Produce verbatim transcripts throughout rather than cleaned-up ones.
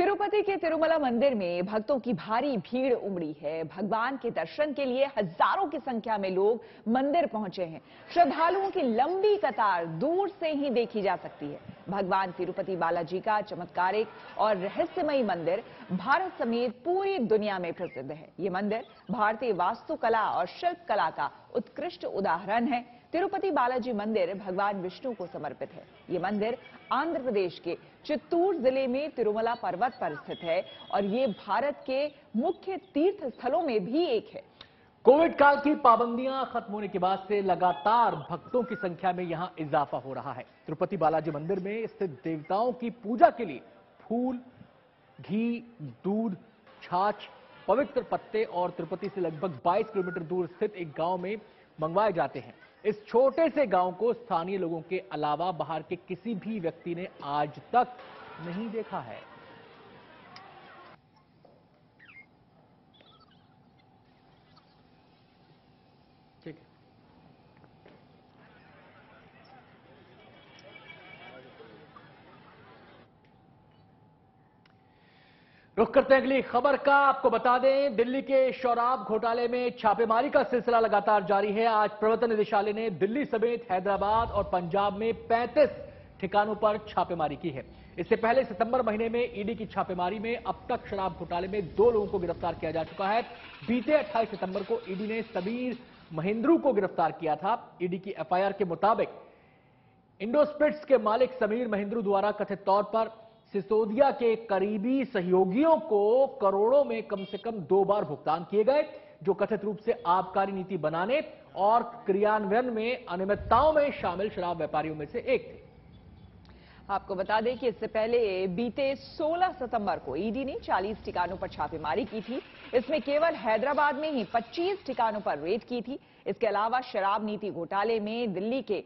तिरुपति के तिरुमला मंदिर में भक्तों की भारी भीड़ उमड़ी है। भगवान के दर्शन के लिए हजारों की संख्या में लोग मंदिर पहुंचे हैं। श्रद्धालुओं की लंबी कतार दूर से ही देखी जा सकती है। भगवान तिरुपति बालाजी का चमत्कारिक और रहस्यमयी मंदिर भारत समेत पूरी दुनिया में प्रसिद्ध है। ये मंदिर भारतीय वास्तुकला और शिल्पकला का उत्कृष्ट उदाहरण है। तिरुपति बालाजी मंदिर भगवान विष्णु को समर्पित है। ये मंदिर आंध्र प्रदेश के चित्तूर जिले में तिरुमला पर्वत पर स्थित है और ये भारत के मुख्य तीर्थ स्थलों में भी एक है। कोविड काल की पाबंदियां खत्म होने के बाद से लगातार भक्तों की संख्या में यहां इजाफा हो रहा है। तिरुपति बालाजी मंदिर में स्थित देवताओं की पूजा के लिए फूल, घी, दूध, छाछ, पवित्र पत्ते और तिरुपति से लगभग बाईस किलोमीटर दूर स्थित एक गांव में मंगवाए जाते हैं। इस छोटे से गांव को स्थानीय लोगों के अलावा बाहर के किसी भी व्यक्ति ने आज तक नहीं देखा है। ठीक है। रुख करते हैं अगली खबर का। आपको बता दें, दिल्ली के शराब घोटाले में छापेमारी का सिलसिला लगातार जारी है। आज प्रवर्तन निदेशालय ने दिल्ली समेत हैदराबाद और पंजाब में पैंतीस ठिकानों पर छापेमारी की है। इससे पहले सितंबर महीने में ईडी की छापेमारी में अब तक शराब घोटाले में दो लोगों को गिरफ्तार किया जा चुका है। बीते अट्ठाईस सितंबर को ईडी ने समीर महेंद्रू को गिरफ्तार किया था। ईडी की एफ आई आर के मुताबिक इंडो स्पिट्स के मालिक समीर महेंद्रू द्वारा कथित तौर पर सिसोदिया के करीबी सहयोगियों को करोड़ों में कम से कम दो बार भुगतान किए गए, जो कथित रूप से आबकारी नीति बनाने और क्रियान्वयन में अनियमितताओं में शामिल शराब व्यापारियों में से एक थे। आपको बता दें कि इससे पहले बीते सोलह सितंबर को ईडी ने चालीस ठिकानों पर छापेमारी की थी। इसमें केवल हैदराबाद में ही पच्चीस ठिकानों पर रेड की थी। इसके अलावा शराब नीति घोटाले में दिल्ली के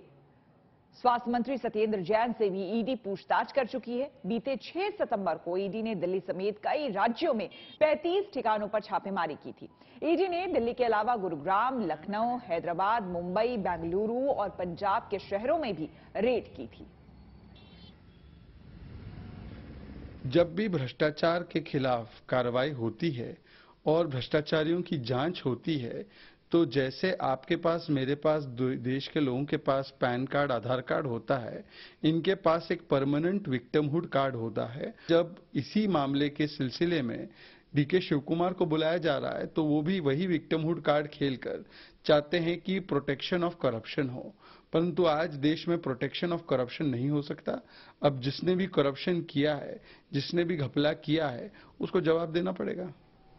स्वास्थ्य मंत्री सत्येंद्र जैन से भी ईडी पूछताछ कर चुकी है। बीते छह सितंबर को ईडी ने दिल्ली समेत कई राज्यों में पैंतीस ठिकानों पर छापेमारी की थी। ईडी ने दिल्ली के अलावा गुरुग्राम, लखनऊ, हैदराबाद, मुंबई, बेंगलुरु और पंजाब के शहरों में भी रेड की थी। जब भी भ्रष्टाचार के खिलाफ कार्रवाई होती है और भ्रष्टाचारियों की जांच होती है, तो जैसे आपके पास, मेरे पास, देश के लोगों के पास पैन कार्ड, आधार कार्ड होता है, इनके पास एक परमानेंट विक्टिमहुड कार्ड होता है। जब इसी मामले के सिलसिले में डी के शिवकुमार को बुलाया जा रहा है, तो वो भी वही विक्टिमहुड कार्ड खेलकर चाहते हैं कि प्रोटेक्शन ऑफ करप्शन हो, परंतु आज देश में प्रोटेक्शन ऑफ करप्शन नहीं हो सकता। अब जिसने भी करप्शन किया है, जिसने भी घपला किया है, उसको जवाब देना पड़ेगा।